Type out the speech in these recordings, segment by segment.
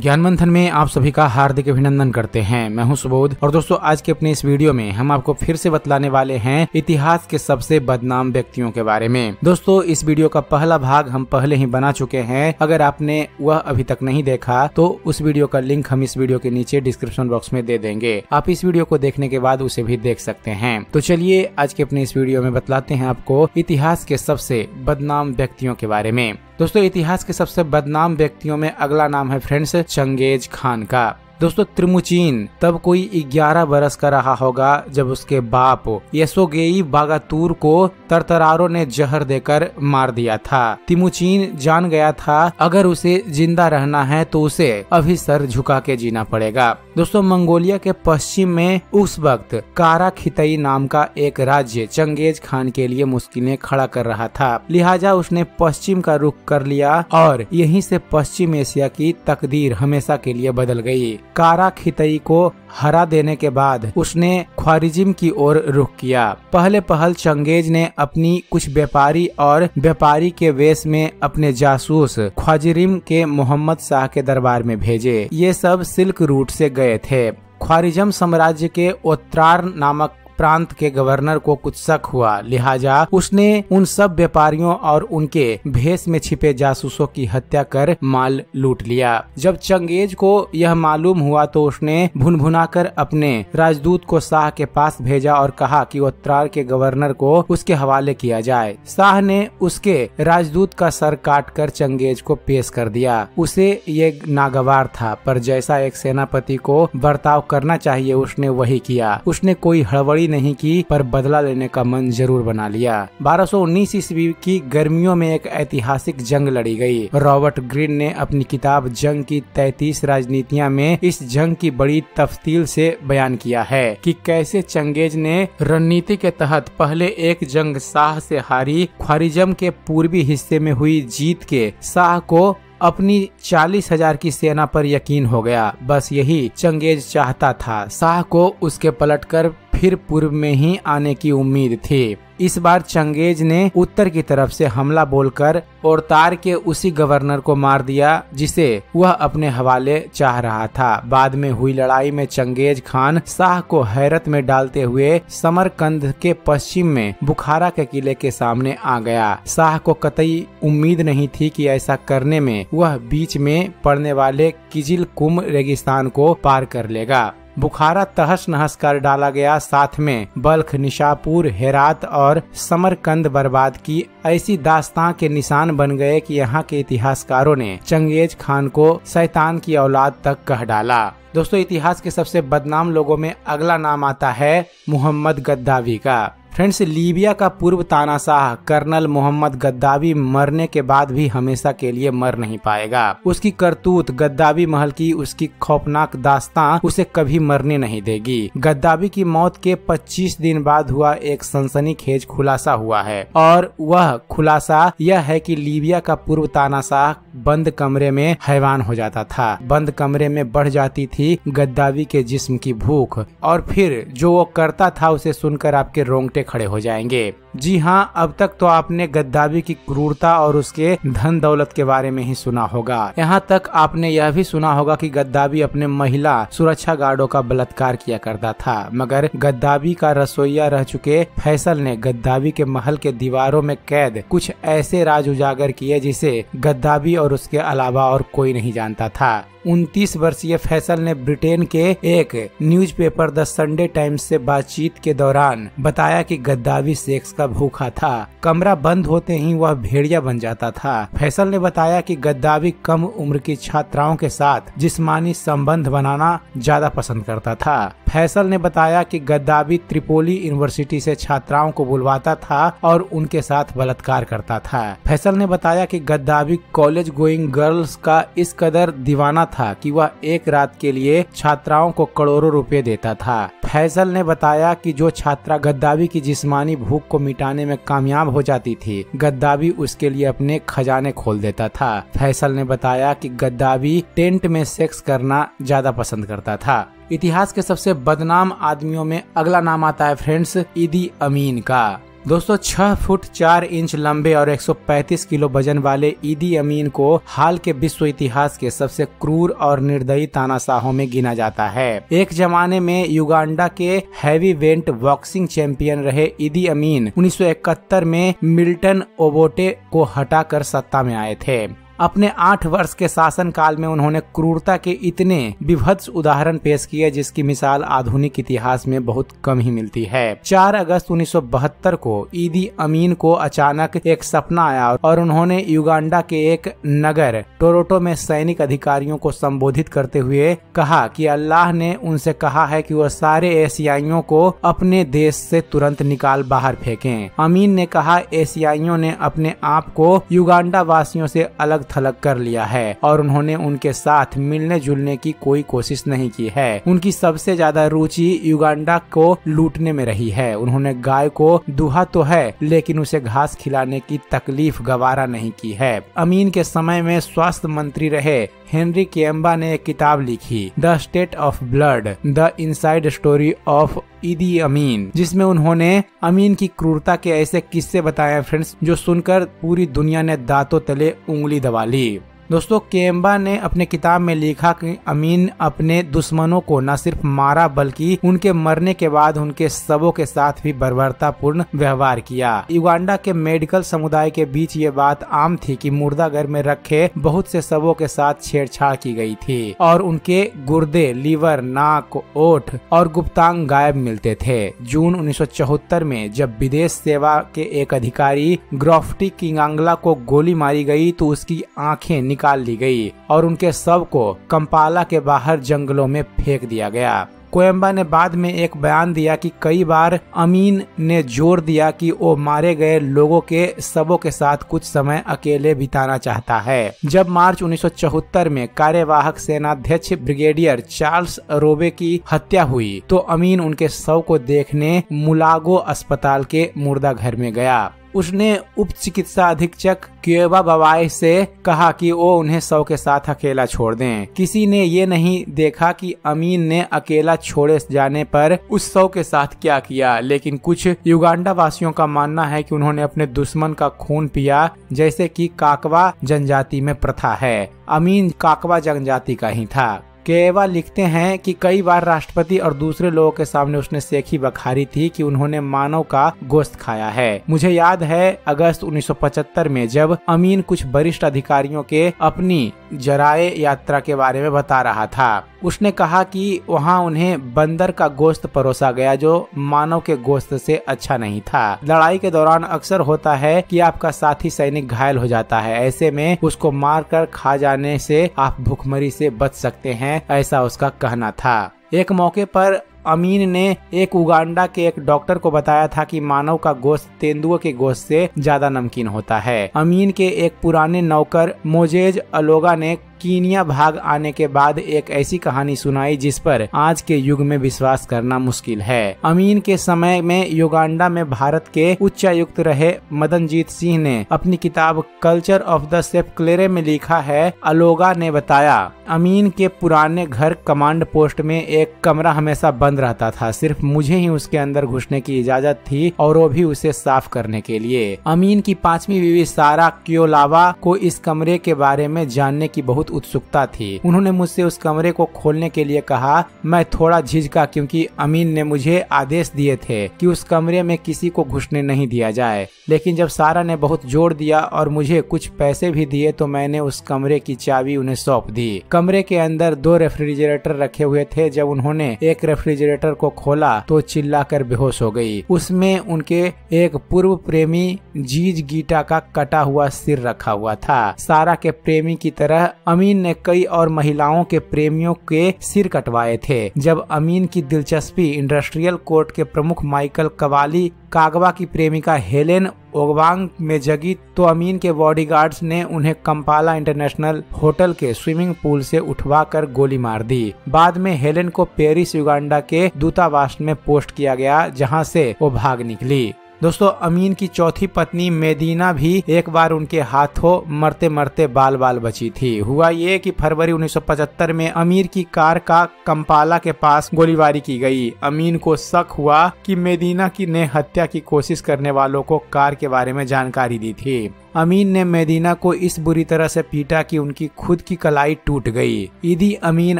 ज्ञान मंथन में आप सभी का हार्दिक अभिनंदन करते हैं। मैं हूं सुबोध और दोस्तों आज के अपने इस वीडियो में हम आपको फिर से बतलाने वाले हैं इतिहास के सबसे बदनाम व्यक्तियों के बारे में। दोस्तों इस वीडियो का पहला भाग हम पहले ही बना चुके हैं, अगर आपने वह अभी तक नहीं देखा तो उस वीडियो का लिंक हम इस वीडियो के नीचे डिस्क्रिप्शन बॉक्स में दे देंगे, आप इस वीडियो को देखने के बाद उसे भी देख सकते हैं। तो चलिए आज के अपने इस वीडियो में बतलाते हैं आपको इतिहास के सबसे बदनाम व्यक्तियों के बारे में। दोस्तों इतिहास के सबसे बदनाम व्यक्तियों में अगला नाम है फ्रेंड्स चंगेज खान का। दोस्तों त्रिमुचीन तब कोई 11 बरस का रहा होगा जब उसके बाप यशोगेई बागातूर को तरतरारों ने जहर देकर मार दिया था। त्रिमुचीन जान गया था अगर उसे जिंदा रहना है तो उसे अभी सर झुका के जीना पड़ेगा। दोस्तों मंगोलिया के पश्चिम में उस वक्त कारा खितई नाम का एक राज्य चंगेज खान के लिए मुश्किलें खड़ा कर रहा था, लिहाजा उसने पश्चिम का रुख कर लिया और यहीं से पश्चिम एशिया की तकदीर हमेशा के लिए बदल गयी। कारा खितई को हरा देने के बाद उसने ख्वारिजिम की ओर रुख किया। पहले पहल चंगेज ने अपनी कुछ व्यापारी और व्यापारी के वेश में अपने जासूस ख्वाजरिम के मोहम्मद शाह के दरबार में भेजे। ये सब सिल्क रूट से गए थे। ख्वारिजम साम्राज्य के ओत्रार नामक प्रांत के गवर्नर को कुछ शक हुआ, लिहाजा उसने उन सब व्यापारियों और उनके भेष में छिपे जासूसों की हत्या कर माल लूट लिया। जब चंगेज को यह मालूम हुआ तो उसने भुनभुनाकर अपने राजदूत को शाह के पास भेजा और कहा कि ओत्रार के गवर्नर को उसके हवाले किया जाए। शाह ने उसके राजदूत का सर काट कर चंगेज को पेश कर दिया। उसे ये नागवार था पर जैसा एक सेनापति को बर्ताव करना चाहिए उसने वही किया। उसने कोई हड़बड़ी नहीं की पर बदला लेने का मन जरूर बना लिया। 1219 ईस्वी की गर्मियों में एक ऐतिहासिक जंग लड़ी गई। रॉबर्ट ग्रीन ने अपनी किताब जंग की 33 राजनीतियां में इस जंग की बड़ी तफसील से बयान किया है कि कैसे चंगेज ने रणनीति के तहत पहले एक जंग शाह से हारी ख्वारिजम के पूर्वी हिस्से में हुई जीत के शाह को अपनी 40,000 की सेना पर यकीन हो गया। बस यही चंगेज चाहता था, शाह को उसके पलटकर फिर पूर्व में ही आने की उम्मीद थी। इस बार चंगेज ने उत्तर की तरफ से हमला बोलकर ओत्रार के उसी गवर्नर को मार दिया जिसे वह अपने हवाले चाह रहा था। बाद में हुई लड़ाई में चंगेज खान शाह को हैरत में डालते हुए समरकंद के पश्चिम में बुखारा के किले के सामने आ गया। शाह को कतई उम्मीद नहीं थी कि ऐसा करने में वह बीच में पड़ने वाले किजिल कुम रेगिस्तान को पार कर लेगा। बुखारा तहस नहस कर डाला गया, साथ में बल्ख, निशापुर, हेरात और समरकंद बर्बाद की ऐसी दास्तां के निशान बन गए कि यहाँ के इतिहासकारों ने चंगेज खान को शैतान की औलाद तक कह डाला। दोस्तों इतिहास के सबसे बदनाम लोगों में अगला नाम आता है मोहम्मद गद्दाफी का। फ्रेंड्स लीबिया का पूर्व तानाशाह कर्नल मोहम्मद गद्दाफी मरने के बाद भी हमेशा के लिए मर नहीं पाएगा। उसकी करतूत गद्दाफी महल की उसकी खौफनाक दास्तां उसे कभी मरने नहीं देगी। गद्दाफी की मौत के 25 दिन बाद हुआ एक सनसनीखेज खुलासा हुआ है और वह खुलासा यह है कि लीबिया का पूर्व तानाशाह बंद कमरे में हैवान हो जाता था। बंद कमरे में बढ़ जाती थी गद्दाफी के जिस्म की भूख और फिर जो वो करता था उसे सुनकर आपके रोंगटे खड़े हो जाएंगे। जी हाँ, अब तक तो आपने गद्दाफी की क्रूरता और उसके धन दौलत के बारे में ही सुना होगा। यहाँ तक आपने यह भी सुना होगा कि गद्दाफी अपने महिला सुरक्षा गार्डों का बलात्कार किया करता था, मगर गद्दाफी का रसोईया रह चुके फैसल ने गद्दाफी के महल के दीवारों में कैद कुछ ऐसे राज उजागर किए जिसे गद्दाफी और उसके अलावा और कोई नहीं जानता था। 29 वर्षीय फैसल ने ब्रिटेन के एक न्यूज़पेपर द संडे टाइम्स से बातचीत के दौरान बताया कि गद्दाफी सेक्स का भूखा था। कमरा बंद होते ही वह भेड़िया बन जाता था। फैसल ने बताया कि गद्दाफी कम उम्र की छात्राओं के साथ जिस्मानी संबंध बनाना ज्यादा पसंद करता था। फैसल ने बताया कि गद्दाफी त्रिपोली यूनिवर्सिटी से छात्राओं को बुलवाता था और उनके साथ बलात्कार करता था। फैसल ने बताया कि गद्दाफी कॉलेज गोइंग गर्ल्स का इस कदर दीवाना था कि वह एक रात के लिए छात्राओं को करोड़ों रुपए देता था। फैसल ने बताया कि जो छात्रा गद्दाफी की जिस्मानी भूख को मिटाने में कामयाब हो जाती थी गद्दाफी उसके लिए अपने खजाने खोल देता था। फैसल ने बताया कि गद्दाफी टेंट में सेक्स करना ज्यादा पसंद करता था। इतिहास के सबसे बदनाम आदमियों में अगला नाम आता है फ्रेंड्स इदी अमीन का। दोस्तों 6 फुट 4 इंच लंबे और 135 किलो वजन वाले इदी अमीन को हाल के विश्व इतिहास के सबसे क्रूर और निर्दयी तानाशाहों में गिना जाता है। एक जमाने में युगांडा के हैवीवेट बॉक्सिंग चैंपियन रहे इदी अमीन 1971 में मिल्टन ओबोटे को हटाकर सत्ता में आए थे। अपने 8 वर्ष के शासनकाल में उन्होंने क्रूरता के इतने विभत्स उदाहरण पेश किए जिसकी मिसाल आधुनिक इतिहास में बहुत कम ही मिलती है। 4 अगस्त 1972 को इदी अमीन को अचानक एक सपना आया और उन्होंने युगांडा के एक नगर टोरोटो में सैनिक अधिकारियों को संबोधित करते हुए कहा कि अल्लाह ने उनसे कहा है कि वह सारे एशियाइयों को अपने देश से तुरंत निकाल बाहर फेंकें। अमीन ने कहा, एशियाइयों ने अपने आप को युगांडा वासियों से अलग थलग कर लिया है और उन्होंने उनके साथ मिलने जुलने की कोई कोशिश नहीं की है। उनकी सबसे ज्यादा रुचि युगांडा को लूटने में रही है। उन्होंने गाय को दूहा तो है लेकिन उसे घास खिलाने की तकलीफ गवारा नहीं की है। अमीन के समय में स्वास्थ्य मंत्री रहे हेनरी केम्बा ने एक किताब लिखी, the state of blood, the inside story of Idi Amin, जिसमें उन्होंने अमीन की क्रूरता के ऐसे किस्से बताए फ्रेंड्स जो सुनकर पूरी दुनिया ने दांतों तले उंगली दबा ली। दोस्तों केम्बा ने अपने किताब में लिखा कि अमीन अपने दुश्मनों को न सिर्फ मारा बल्कि उनके मरने के बाद उनके सबों के साथ भी बर्बरतापूर्ण व्यवहार किया। युगांडा के मेडिकल समुदाय के बीच ये बात आम थी कि मुर्दाघर में रखे बहुत से सबों के साथ छेड़छाड़ की गई थी और उनके गुर्दे, लीवर, नाक, ओठ और गुप्तांग गायब मिलते थे। जून 1974 में जब विदेश सेवा के एक अधिकारी ग्राफ्टी किंगांगला को गोली मारी गयी तो उसकी आँखें निकाल ली गई और उनके शव को कंपाला के बाहर जंगलों में फेंक दिया गया। कोयम्बा ने बाद में एक बयान दिया कि कई बार अमीन ने जोर दिया कि वो मारे गए लोगों के सबों के साथ कुछ समय अकेले बिताना चाहता है। जब मार्च 1974 में कार्यवाहक सेनाध्यक्ष ब्रिगेडियर चार्ल्स अरोबे की हत्या हुई तो अमीन उनके शव को देखने मुलागो अस्पताल के मुर्दा घर में गया। उसने उप चिकित्सा अधीक्षक क्योबा बवाई से कहा कि वो उन्हें शव के साथ अकेला छोड़ दें। किसी ने ये नहीं देखा कि अमीन ने अकेला छोड़े जाने पर उस शव के साथ क्या किया, लेकिन कुछ युगांडा वासियों का मानना है कि उन्होंने अपने दुश्मन का खून पिया, जैसे कि काकवा जनजाति में प्रथा है। अमीन काकवा जनजाति का ही था। केवा लिखते हैं कि कई बार राष्ट्रपति और दूसरे लोगों के सामने उसने सेखी बखारी थी कि उन्होंने मानव का गोश्त खाया है। मुझे याद है अगस्त 1975 में जब अमीन कुछ वरिष्ठ अधिकारियों के अपनी जराए यात्रा के बारे में बता रहा था, उसने कहा कि वहां उन्हें बंदर का गोश्त परोसा गया जो मानव के गोश्त से अच्छा नहीं था। लड़ाई के दौरान अक्सर होता है कि आपका साथी सैनिक घायल हो जाता है, ऐसे में उसको मारकर खा जाने से आप भुखमरी से बच सकते हैं, ऐसा उसका कहना था। एक मौके पर अमीन ने एक उगांडा के एक डॉक्टर को बताया था कि मानव का गोश्त तेंदुए के गोश्त से ज्यादा नमकीन होता है। अमीन के एक पुराने नौकर मोजेज अलोगा ने कीनिया भाग आने के बाद एक ऐसी कहानी सुनाई जिस पर आज के युग में विश्वास करना मुश्किल है। अमीन के समय में युगांडा में भारत के उच्चायुक्त रहे मदनजीत सिंह ने अपनी किताब culture of the safe Clare में लिखा है, अलोगा ने बताया, अमीन के पुराने घर कमांड पोस्ट में एक कमरा हमेशा बंद रहता था, सिर्फ मुझे ही उसके अंदर घुसने की इजाजत थी और वो भी उसे साफ करने के लिए। अमीन की 5वीं बीवी सारा क्योलावा को इस कमरे के बारे में जानने की बहुत उत्सुकता थी। उन्होंने मुझसे उस कमरे को खोलने के लिए कहा। मैं थोड़ा झिझका क्योंकि अमीन ने मुझे आदेश दिए थे कि उस कमरे में किसी को घुसने नहीं दिया जाए, लेकिन जब सारा ने बहुत जोर दिया और मुझे कुछ पैसे भी दिए तो मैंने उस कमरे की चाबी उन्हें सौंप दी। कमरे के अंदर 2 रेफ्रिजरेटर रखे हुए थे। जब उन्होंने एक रेफ्रिजरेटर को खोला तो चिल्लाकर बेहोश हो गई। उसमें उनके एक पूर्व प्रेमी जीज गीटा का कटा हुआ सिर रखा हुआ था। सारा के प्रेमी की तरह अमीन ने कई और महिलाओं के प्रेमियों के सिर कटवाए थे। जब अमीन की दिलचस्पी इंडस्ट्रियल कोर्ट के प्रमुख माइकल कवाली कागवा की प्रेमिका हेलेन ओगवांग में जगी तो अमीन के बॉडीगार्ड्स ने उन्हें कंपाला इंटरनेशनल होटल के स्विमिंग पूल से उठवाकर गोली मार दी। बाद में हेलेन को पेरिस युगांडा के दूतावास में पोस्ट किया गया, जहां से वो भाग निकली। दोस्तों अमीन की चौथी पत्नी मेदीना भी एक बार उनके हाथों मरते मरते बाल बाल बची थी। हुआ ये कि फरवरी 1975 में अमीर की कार का कंपाला के पास गोलीबारी की गई। अमीन को शक हुआ कि मेदीना की ने हत्या की कोशिश करने वालों को कार के बारे में जानकारी दी थी। अमीन ने मेदीना को इस बुरी तरह से पीटा कि उनकी खुद की कलाई टूट गई। इदी अमीन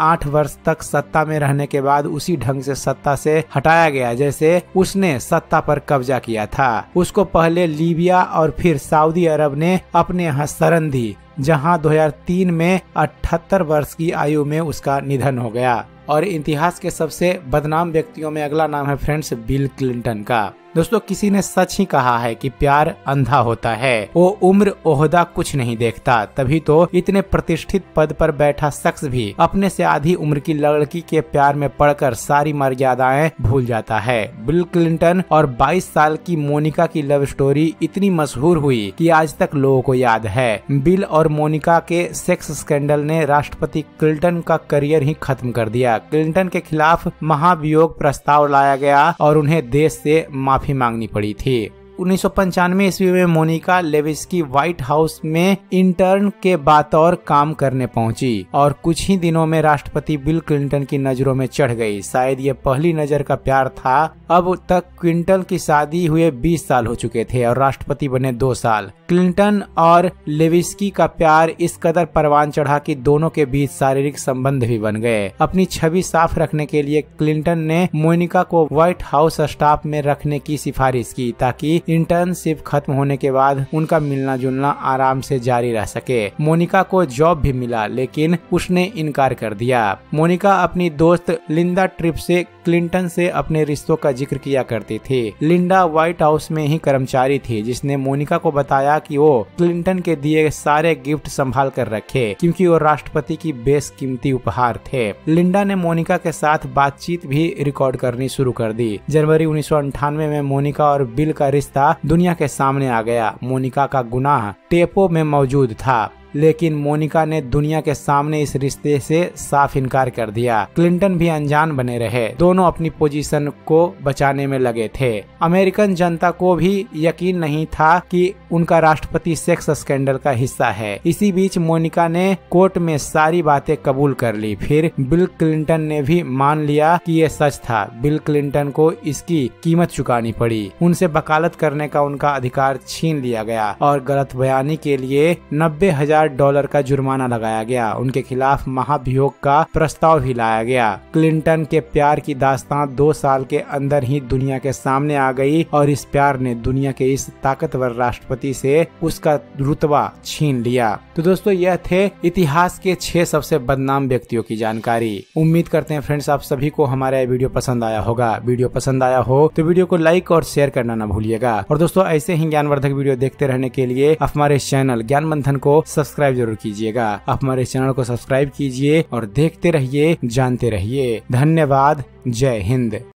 8 वर्ष तक सत्ता में रहने के बाद उसी ढंग से सत्ता से हटाया गया जैसे उसने सत्ता पर कब्जा किया था। उसको पहले लीबिया और फिर सऊदी अरब ने अपने यहाँ शरण दी, जहाँ 2003 में 78 वर्ष की आयु में उसका निधन हो गया। और इतिहास के सबसे बदनाम व्यक्तियों में अगला नाम है फ्रेंड्स बिल क्लिंटन का। दोस्तों किसी ने सच ही कहा है कि प्यार अंधा होता है, वो उम्र ओहदा कुछ नहीं देखता। तभी तो इतने प्रतिष्ठित पद पर बैठा शख्स भी अपने से आधी उम्र की लड़की के प्यार में पड़कर सारी मर्यादाएं भूल जाता है। बिल क्लिंटन और 22 साल की मोनिका की लव स्टोरी इतनी मशहूर हुई कि आज तक लोगों को याद है। बिल और मोनिका के सेक्स स्कैंडल ने राष्ट्रपति क्लिंटन का करियर ही खत्म कर दिया। क्लिंटन के खिलाफ महाभियोग प्रस्ताव लाया गया और उन्हें देश से माफी मांगनी पड़ी थी। 1995 ईस्वी में मोनिका लेविस्की व्हाइट हाउस में इंटर्न के बतौर काम करने पहुंची और कुछ ही दिनों में राष्ट्रपति बिल क्लिंटन की नजरों में चढ़ गई। शायद ये पहली नजर का प्यार था। अब तक क्लिंटन की शादी हुए 20 साल हो चुके थे और राष्ट्रपति बने 2 साल। क्लिंटन और लेविस्की का प्यार इस कदर परवान चढ़ा कि दोनों के बीच शारीरिक संबंध भी बन गए। अपनी छवि साफ रखने के लिए क्लिंटन ने मोनिका को व्हाइट हाउस स्टाफ में रखने की सिफारिश की ताकि इंटर्नशिप खत्म होने के बाद उनका मिलना जुलना आराम से जारी रह सके। मोनिका को जॉब भी मिला लेकिन उसने इनकार कर दिया। मोनिका अपनी दोस्त लिंडा ट्रिप से क्लिंटन से अपने रिश्तों का जिक्र किया करती थी। लिंडा व्हाइट हाउस में ही कर्मचारी थी जिसने मोनिका को बताया कि वो क्लिंटन के दिए सारे गिफ्ट संभाल कर रखे क्योंकि वो राष्ट्रपति की बेशकीमती उपहार थे। लिंडा ने मोनिका के साथ बातचीत भी रिकॉर्ड करनी शुरू कर दी। जनवरी 1998 में मोनिका और बिल का रिश्ता दुनिया के सामने आ गया। मोनिका का गुनाह टेपो में मौजूद था लेकिन मोनिका ने दुनिया के सामने इस रिश्ते से साफ इनकार कर दिया। क्लिंटन भी अनजान बने रहे, दोनों अपनी पोजीशन को बचाने में लगे थे। अमेरिकन जनता को भी यकीन नहीं था कि उनका राष्ट्रपति सेक्स स्कैंडल का हिस्सा है। इसी बीच मोनिका ने कोर्ट में सारी बातें कबूल कर ली। फिर बिल क्लिंटन ने भी मान लिया कि ये सच था। बिल क्लिंटन को इसकी कीमत चुकानी पड़ी। उनसे वकालत करने का उनका अधिकार छीन लिया गया और गलत बयानी के लिए $90,000 का जुर्माना लगाया गया। उनके खिलाफ महाभियोग का प्रस्ताव भी लाया गया। क्लिंटन के प्यार की दास्तान 2 साल के अंदर ही दुनिया के सामने आ गई और इस प्यार ने दुनिया के इस ताकतवर राष्ट्रपति से उसका रुतबा छीन लिया। तो दोस्तों यह थे इतिहास के 6 सबसे बदनाम व्यक्तियों की जानकारी। उम्मीद करते हैं फ्रेंड्स आप सभी को हमारा यह वीडियो पसंद आया होगा। वीडियो पसंद आया हो तो वीडियो को लाइक और शेयर करना न भूलिएगा। और दोस्तों ऐसे ही ज्ञानवर्धक वीडियो देखते रहने के लिए आप हमारे चैनल ज्ञान मंथन को सब्सक्राइब जरूर कीजिएगा। आप हमारे चैनल को सब्सक्राइब कीजिए और देखते रहिए, जानते रहिए। धन्यवाद। जय हिंद।